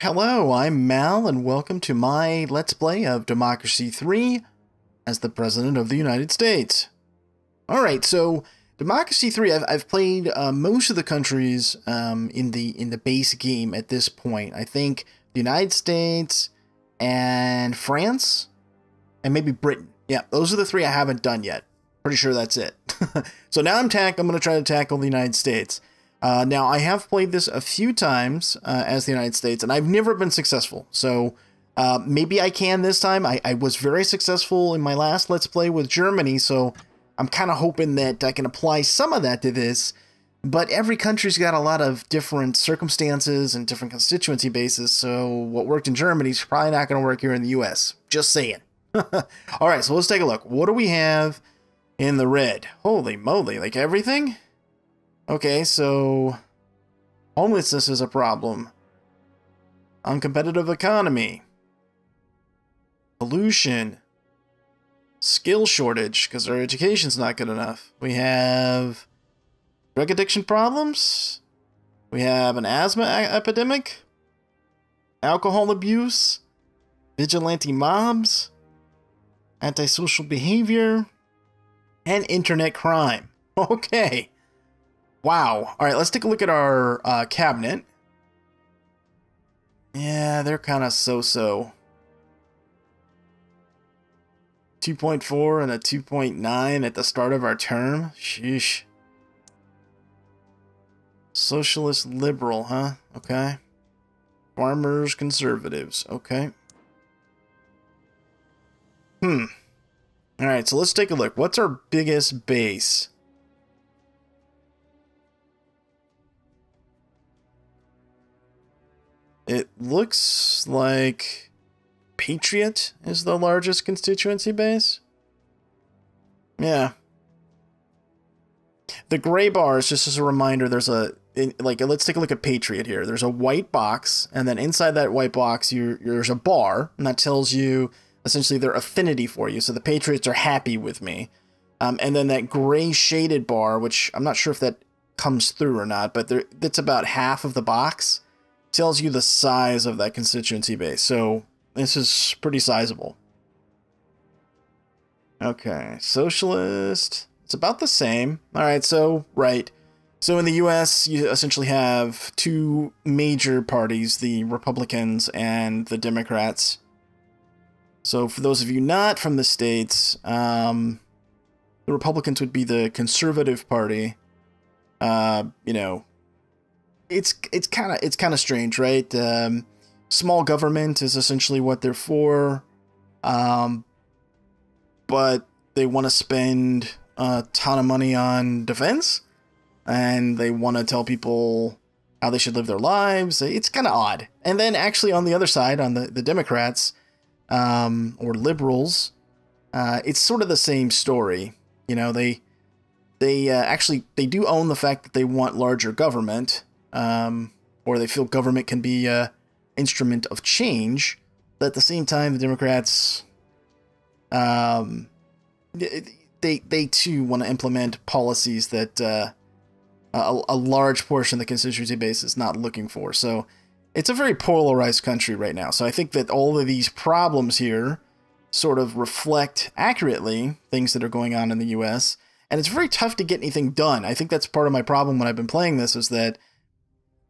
Hello, I'm Mal, and welcome to my Let's Play of Democracy 3 as the President of the United States. Alright, so Democracy 3, I've played most of the countries in the base game at this point. I think the United States and France, and maybe Britain. Yeah, those are the three I haven't done yet. Pretty sure that's it. So now I'm going to try to tackle the United States. Now, I have played this a few times as the United States, and I've never been successful. So maybe I can this time. I was very successful in my last Let's Play with Germany, so I'm kind of hoping that I can apply some of that to this. But every country's got a lot of different circumstances and different constituency bases, so what worked in Germany is probably not going to work here in the U.S. Just saying. All right, so let's take a look. What do we have in the red? Holy moly, like everything? Okay, so homelessness is a problem, uncompetitive economy, pollution, skill shortage because our education's not good enough. We have drug addiction problems, we have an asthma epidemic, alcohol abuse, vigilante mobs, antisocial behavior, and internet crime. Okay. Wow. All right, let's take a look at our cabinet. Yeah, they're kind of so-so. 2.4 and a 2.9 at the start of our term. Sheesh. Socialist liberal, huh? Okay. Farmers conservatives. Okay. All right, so let's take a look. What's our biggest base? It looks like Patriot is the largest constituency base. Yeah. The gray bars, just as a reminder, there's a, like, let's take a look at Patriot here. There's a white box, and then inside that white box, there's a bar, and that tells you essentially their affinity for you. So the Patriots are happy with me. And then that gray shaded bar, which I'm not sure if that comes through or not, but that's about half of the box. Tells you the size of that constituency base, so this is pretty sizable. Okay, socialist, it's about the same. All right, so right, so in the US you essentially have two major parties, the Republicans and the Democrats. So for those of you not from the States, the Republicans would be the conservative party. You know, it's kind of strange, right? Small government is essentially what they're for, but they want to spend a ton of money on defense, and they want to tell people how they should live their lives. It's kind of odd. And then actually on the other side, on the Democrats or liberals, it's sort of the same story. You know, they do own the fact that they want larger government. Or they feel government can be an instrument of change, but at the same time, the Democrats, they too want to implement policies that a large portion of the constituency base is not looking for. So it's a very polarized country right now. So I think that all of these problems here sort of reflect accurately things that are going on in the U.S., and it's very tough to get anything done. I think that's part of my problem when I've been playing this, is that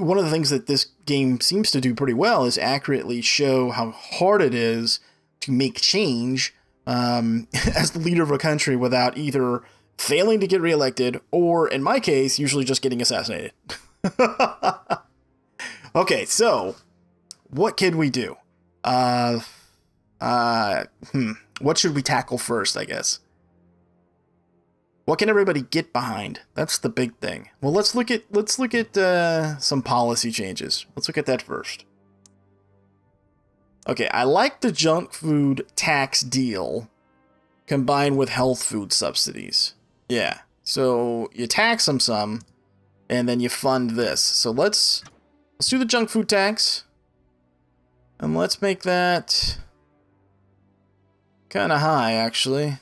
one of the things that this game seems to do pretty well is accurately show how hard it is to make change as the leader of a country without either failing to get reelected or, in my case, usually just getting assassinated. Okay, so what can we do? What should we tackle first, I guess? What can everybody get behind? That's the big thing. Well, let's look at some policy changes. Let's look at that first. Okay, I like the junk food tax deal combined with health food subsidies. Yeah, so you tax them some, and then you fund this. So let's do the junk food tax, and let's make that kind of high, actually.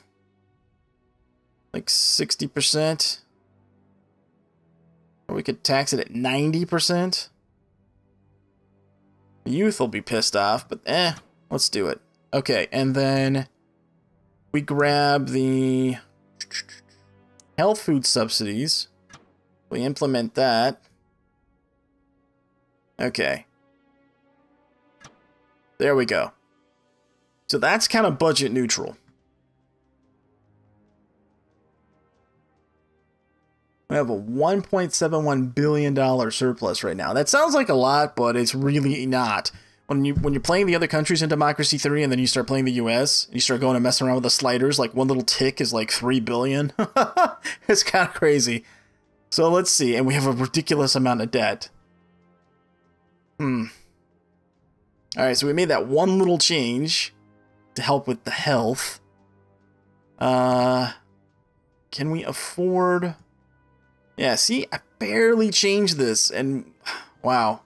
Like 60%, or we could tax it at 90%. The youth will be pissed off, but let's do it. Okay, and then we grab the health food subsidies. We implement that. Okay. There we go. So that's kind of budget neutral. We have a $1.71 billion surplus right now. That sounds like a lot, but it's really not. When you're playing the other countries in Democracy 3 and then you start playing the US, and you start going and messing around with the sliders, like one little tick is like 3 billion. It's kind of crazy. So let's see, and we have a ridiculous amount of debt. Alright, so we made that one little change to help with the health. Can we afford... Yeah, see, I barely changed this, and wow.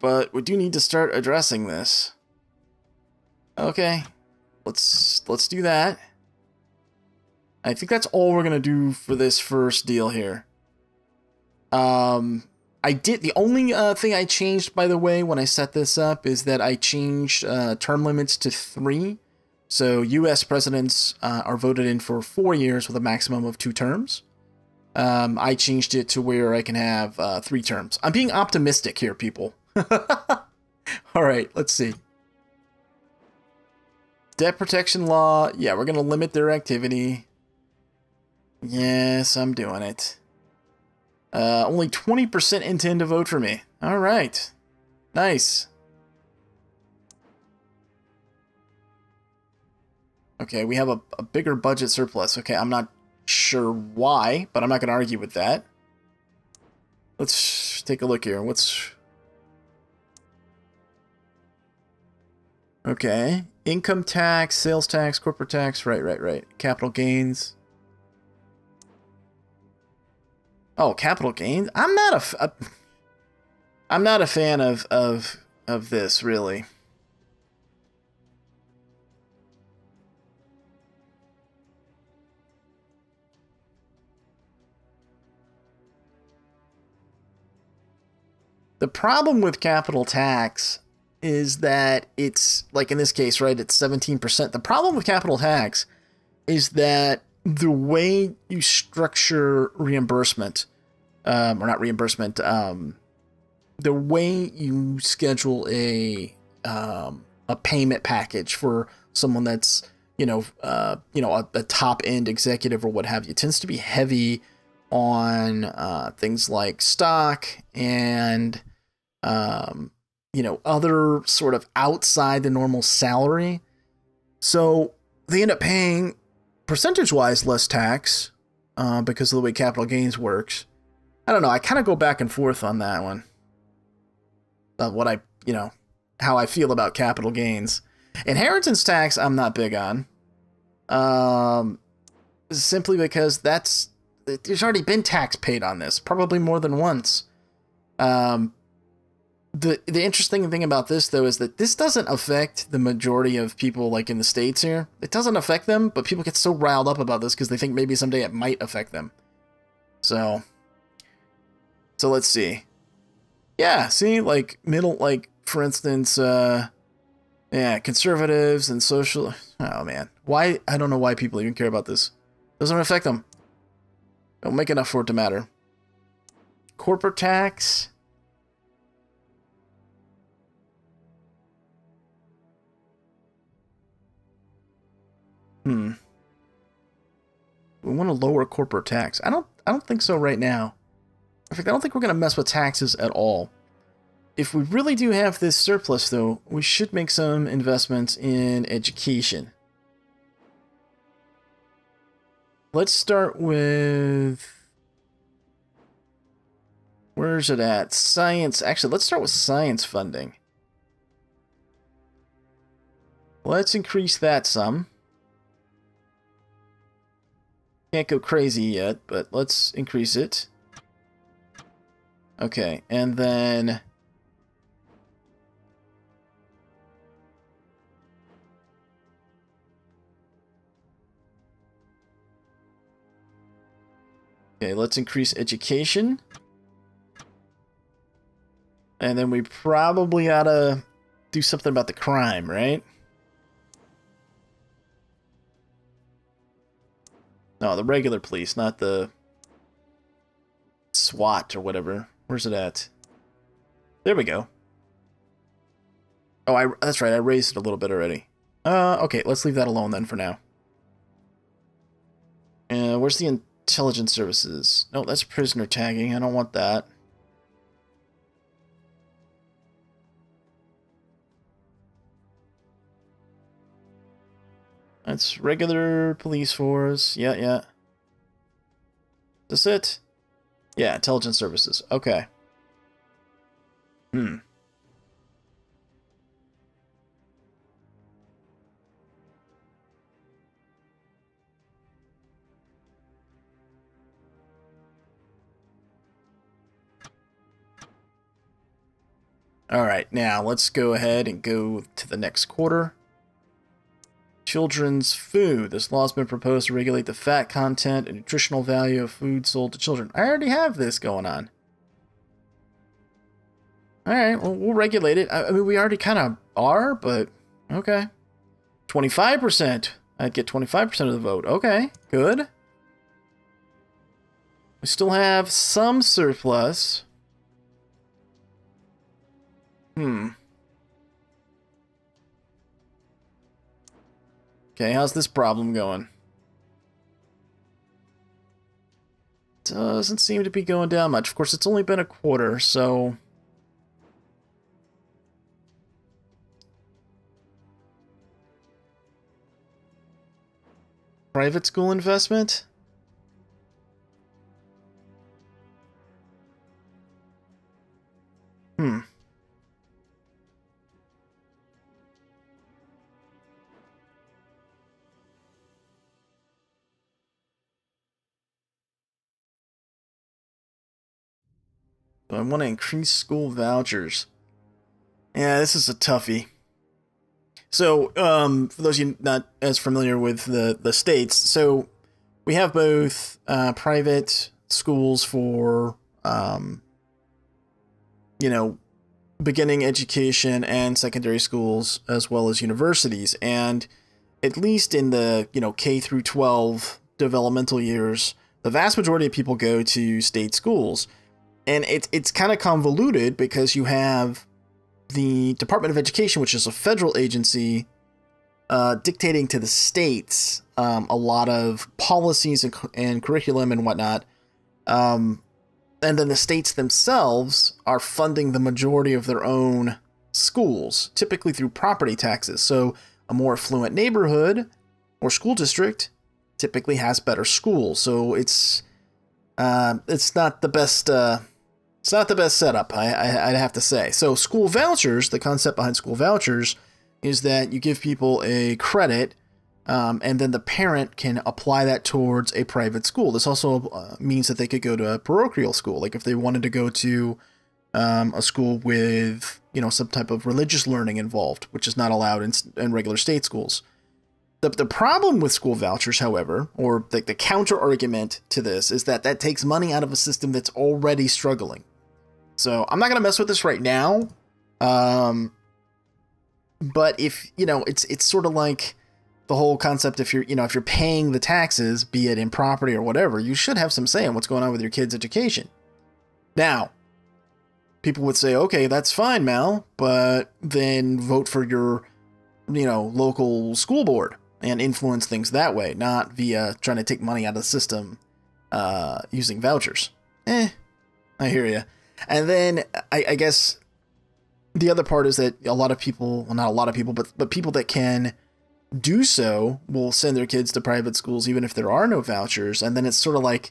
But we do need to start addressing this. Okay, let's do that. I think that's all we're gonna do for this first deal here. The only thing I changed, by the way, when I set this up is that I changed term limits to 3. So U.S. presidents are voted in for 4 years with a maximum of 2 terms. I changed it to where I can have 3 terms. I'm being optimistic here, people. All right, let's see. Debt protection law. Yeah, we're going to limit their activity. Yes, I'm doing it. Only 20% intend to vote for me. All right. Nice. Okay, we have a bigger budget surplus. Okay, I'm not sure why, but I'm not going to argue with that. Let's take a look here. Okay, income tax, sales tax, corporate tax, right. Capital gains. Oh, capital gains? I'm not a fan of this, really. The problem with capital tax is that it's, like in this case, right, it's 17%. The problem with capital tax is that the way you structure reimbursement, or not reimbursement, the way you schedule a payment package for someone that's, a top-end executive or what have you, tends to be heavy on things like stock and other sort of outside the normal salary, so they end up paying percentage-wise less tax because of the way capital gains works. I don't know. I kind of go back and forth on that one. About what I, how I feel about capital gains. Inheritance tax, I'm not big on, simply because that's. There's already been tax paid on this, probably more than once. The interesting thing about this, though, is that this doesn't affect the majority of people, like in the States here. It doesn't affect them, but people get so riled up about this because they think maybe someday it might affect them. So let's see. Yeah, see, like for instance, yeah, conservatives and social. Oh man, why? I don't know why people even care about this. Doesn't affect them. Don't make enough for it to matter. Corporate tax. We want to lower corporate tax. I don't think so right now. In fact, I don't think we're going to mess with taxes at all. If we really do have this surplus, though, we should make some investments in education. Let's start with, where's it at? Science. Actually, let's start with science funding. Let's increase that some. Can't go crazy yet, but let's increase it. Okay, and then okay, let's increase education. And then we probably ought to do something about the crime, right? No, the regular police, not the SWAT or whatever. Where's it at? There we go. Oh, that's right. I raised it a little bit already. Okay, let's leave that alone then for now. Where's the intelligence services? No, that's prisoner tagging. I don't want that. That's regular police force. Yeah, yeah. That's it. Yeah, intelligence services. Okay. Hmm. Alright, now let's go ahead and go to the next quarter. Children's food. This law has been proposed to regulate the fat content and nutritional value of food sold to children. I already have this going on. Alright, well, we'll regulate it. I mean, we already kind of are, but okay. 25%. I'd get 25% of the vote. Okay, good. We still have some surplus. Hmm. Okay, how's this problem going? Doesn't seem to be going down much. Of course, it's only been a quarter, so... Private school investment? Hmm. I want to increase school vouchers. Yeah, this is a toughie. So, for those of you not as familiar with the states, so we have both private schools for, you know, beginning education and secondary schools, as well as universities. And at least in the, you know, K through 12 developmental years, the vast majority of people go to state schools. And it's kind of convoluted because you have the Department of Education, which is a federal agency, dictating to the states a lot of policies and curriculum and whatnot. And then the states themselves are funding the majority of their own schools, typically through property taxes. So a more affluent neighborhood or school district typically has better schools. So it's not the best... It's not the best setup, I'd have to say. So school vouchers, the concept behind school vouchers is that you give people a credit and then the parent can apply that towards a private school. This also means that they could go to a parochial school. Like if they wanted to go to a school with, you know, some type of religious learning involved, which is not allowed in regular state schools. The problem with school vouchers, however, or the counter argument to this is that takes money out of a system that's already struggling. So I'm not going to mess with this right now, but if, you know, it's sort of like the whole concept, if you're, you know, if you're paying the taxes, be it in property or whatever, you should have some say in what's going on with your kids' education. Now, people would say, okay, that's fine, Mal, but then vote for your, you know, local school board and influence things that way, not via trying to take money out of the system using vouchers. I hear you. And then I guess the other part is that a lot of people, well, not a lot of people, but people that can do so will send their kids to private schools even if there are no vouchers. And then it's sort of like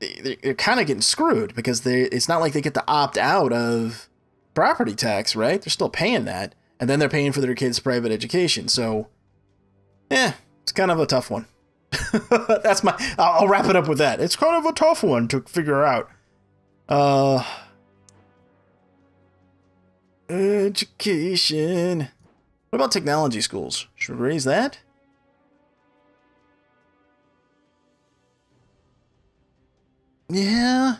they're kind of getting screwed because it's not like they get to opt out of property tax, right? They're still paying that. And then they're paying for their kids' private education. So, it's kind of a tough one. That's my... I'll wrap it up with that. It's kind of a tough one to figure out. Education. What about technology schools? Should we raise that? Yeah.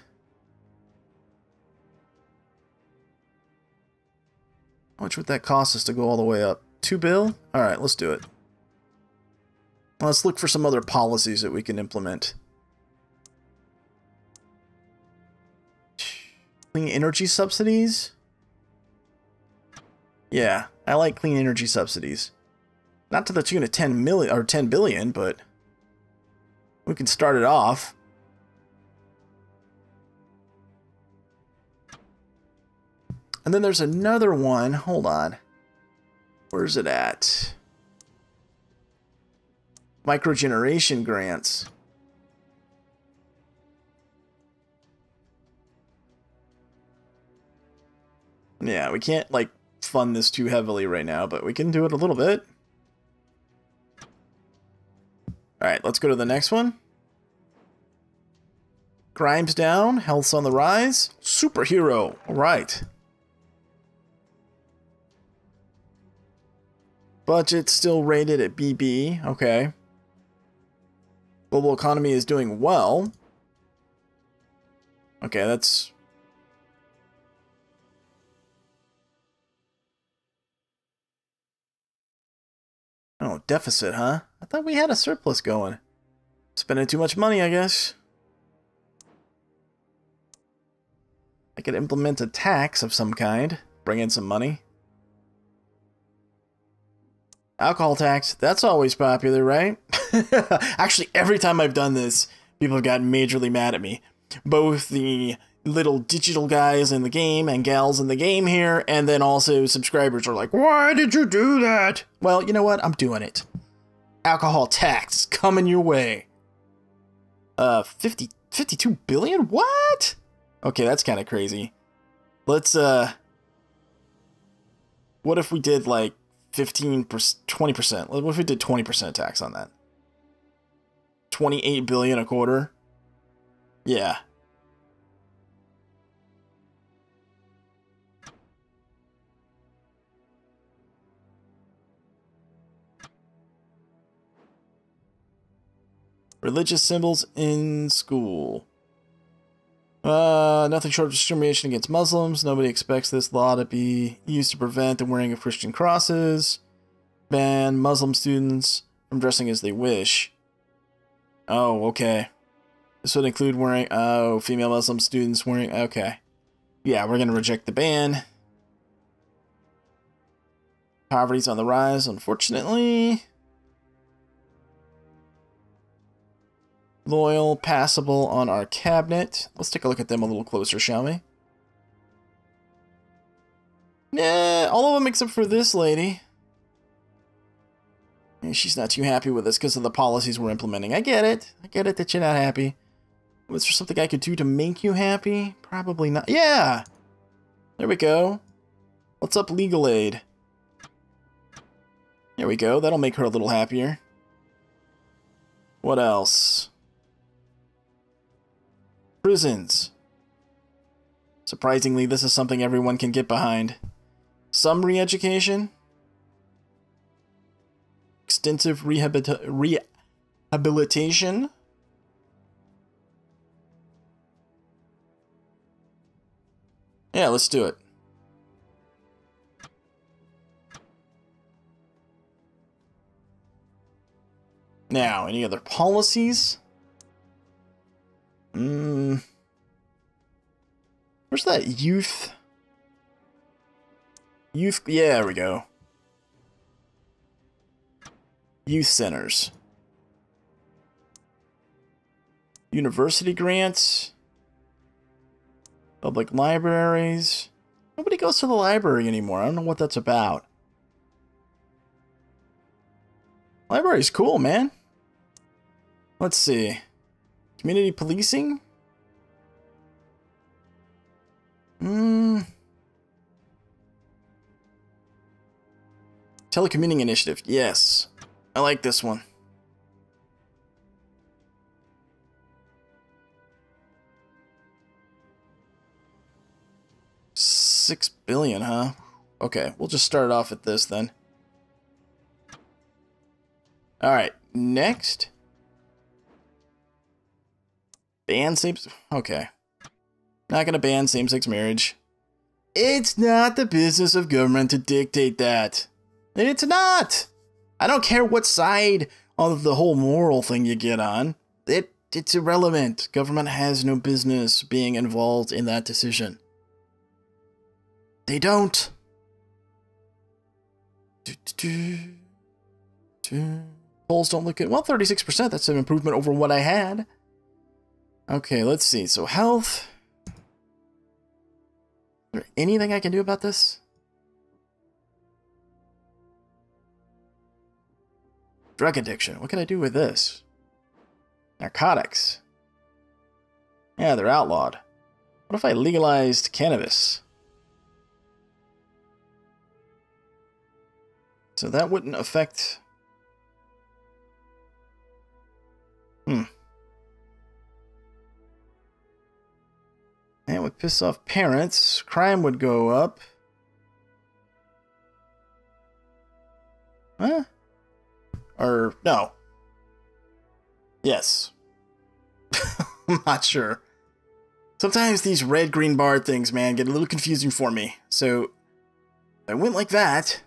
How much would that cost us to go all the way up? $2 bill? Alright, let's do it. Let's look for some other policies that we can implement. Clean energy subsidies? Yeah, I like clean energy subsidies. Not to the tune of 10 million or 10 billion, but we can start it off. And then there's another one. Hold on. Where's it at? Microgeneration grants. Yeah, we can't, like, fund this too heavily right now, but we can do it a little bit. Alright, let's go to the next one. Grime's down, health's on the rise. Superhero, alright. Budget's still rated at BB, okay. Global economy is doing well. Okay, that's... Oh, deficit, huh? I thought we had a surplus going. Spending too much money, I guess. I could implement a tax of some kind. Bring in some money. Alcohol tax, that's always popular, right? Actually, every time I've done this, people have gotten majorly mad at me. Both the little digital guys in the game and gals in the game here, and then also subscribers are like, why did you do that? Well, you know what? I'm doing it. Alcohol tax coming your way. 52 billion? What? Okay, that's kind of crazy. Let's, what if we did, like, 15%, 20%? What if we did 20% tax on that? 28 billion a quarter? Yeah. Religious symbols in school. Nothing short of discrimination against Muslims. Nobody expects this law to be used to prevent the wearing of Christian crosses. Ban Muslim students from dressing as they wish. Oh, okay. This would include wearing... Oh, female Muslim students wearing... Okay. Yeah, we're going to reject the ban. Poverty's on the rise, unfortunately. Loyal, passable on our cabinet. Let's take a look at them a little closer, shall we? Nah, all of them except for this lady. And she's not too happy with us because of the policies we're implementing. I get it. I get it that you're not happy. Was there something I could do to make you happy? Probably not. Yeah! There we go. What's up, legal aid? There we go. That'll make her a little happier. What else? Prisons. Surprisingly, this is something everyone can get behind. Some re-education. Extensive rehabilitation. Yeah, let's do it. Now, any other policies? Where's that youth? Youth, yeah, there we go. Youth centers. University grants. Public libraries. Nobody goes to the library anymore. I don't know what that's about. Library's cool, man. Let's see. Community policing? Telecommuting initiative. Yes. I like this one. $6 billion, huh? Okay, we'll just start off at this then. Alright, next. Ban same... Okay. Not gonna ban same-sex marriage. It's not the business of government to dictate that. It's not. I don't care what side of the whole moral thing you get on. It's irrelevant. Government has no business being involved in that decision. They don't. Polls don't look good. Well, 36%. That's an improvement over what I had. Okay, let's see. So health. Is there anything I can do about this? Drug addiction. What can I do with this? Narcotics. Yeah, they're outlawed. What if I legalized cannabis? So that wouldn't affect... That would piss off parents. Crime would go up. Huh? Or, no. Yes. I'm not sure. Sometimes these red-green bar things, man, get a little confusing for me. So, if I went like that...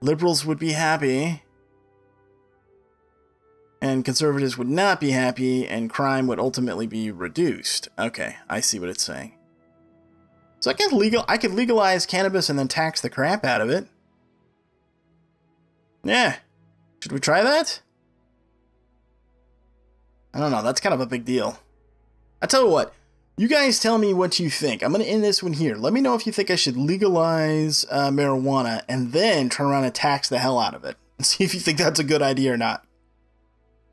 Liberals would be happy, and conservatives would not be happy, and crime would ultimately be reduced. Okay, I see what it's saying. So I could legalize cannabis and then tax the crap out of it. Yeah. Should we try that? I don't know, that's kind of a big deal. I tell you what, you guys tell me what you think. I'm going to end this one here. Let me know if you think I should legalize marijuana and then turn around and tax the hell out of it. And see if you think that's a good idea or not.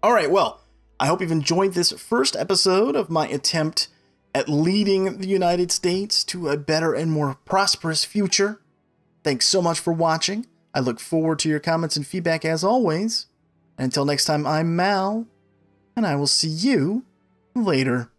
All right, well, I hope you've enjoyed this first episode of my attempt at leading the United States to a better and more prosperous future. Thanks so much for watching. I look forward to your comments and feedback as always. And until next time, I'm Mal, and I will see you later.